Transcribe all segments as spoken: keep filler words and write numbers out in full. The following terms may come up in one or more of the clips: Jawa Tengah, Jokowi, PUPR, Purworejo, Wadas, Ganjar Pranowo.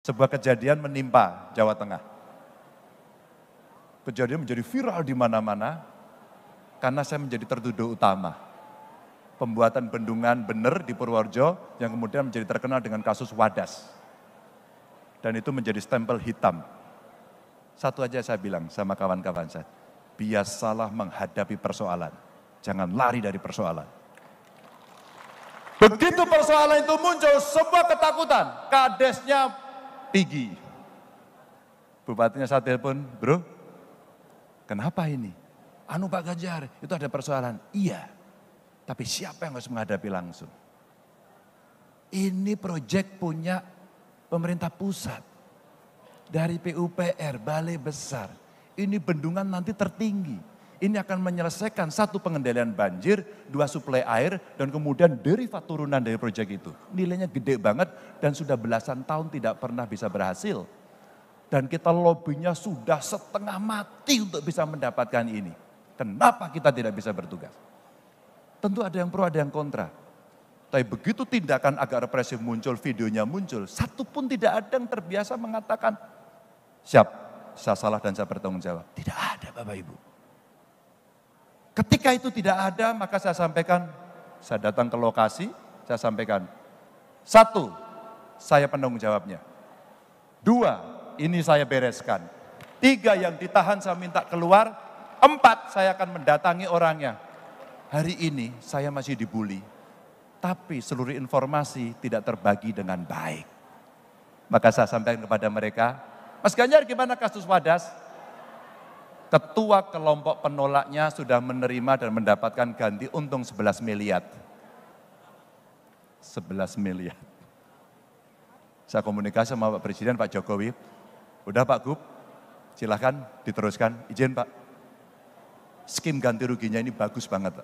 Sebuah kejadian menimpa Jawa Tengah. Kejadian menjadi viral di mana-mana karena saya menjadi tertuduh utama. Pembuatan bendungan bener di Purworejo yang kemudian menjadi terkenal dengan kasus Wadas. Dan itu menjadi stempel hitam. Satu aja saya bilang sama kawan-kawan saya, biasalah menghadapi persoalan, jangan lari dari persoalan. Begitu persoalan itu muncul, sebuah ketakutan, kadesnya tinggi. Bupatinya saya telepon, bro, kenapa ini? Anu Pak Ganjar, itu ada persoalan. Iya, tapi siapa yang harus menghadapi langsung? Ini proyek punya pemerintah pusat. Dari P U P R, balai besar. Ini bendungan nanti tertinggi. Ini akan menyelesaikan satu pengendalian banjir, dua suplai air, dan kemudian derivat turunan dari proyek itu. Nilainya gede banget dan sudah belasan tahun tidak pernah bisa berhasil. Dan kita lobbynya sudah setengah mati untuk bisa mendapatkan ini. Kenapa kita tidak bisa bertugas? Tentu ada yang pro, ada yang kontra. Tapi begitu tindakan agak represif muncul, videonya muncul, satu pun tidak ada yang terbiasa mengatakan, siap, saya salah dan saya bertanggung jawab. Tidak ada Bapak Ibu. Ketika itu tidak ada, maka saya sampaikan, saya datang ke lokasi, saya sampaikan, satu, saya penanggung jawabnya. Dua, ini saya bereskan. Tiga, yang ditahan saya minta keluar. Empat, saya akan mendatangi orangnya. Hari ini saya masih dibully, tapi seluruh informasi tidak terbagi dengan baik. Maka saya sampaikan kepada mereka, Mas Ganjar gimana kasus Wadas? Ketua kelompok penolaknya sudah menerima dan mendapatkan ganti untung sebelas miliar. sebelas miliar. Saya komunikasi sama Pak Presiden, Pak Jokowi, udah Pak Gub, silahkan diteruskan, izin Pak. Skim ganti ruginya ini bagus banget.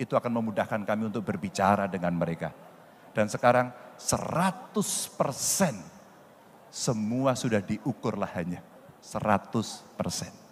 Itu akan memudahkan kami untuk berbicara dengan mereka. Dan sekarang seratus persen semua sudah diukur lahannya, seratus persen.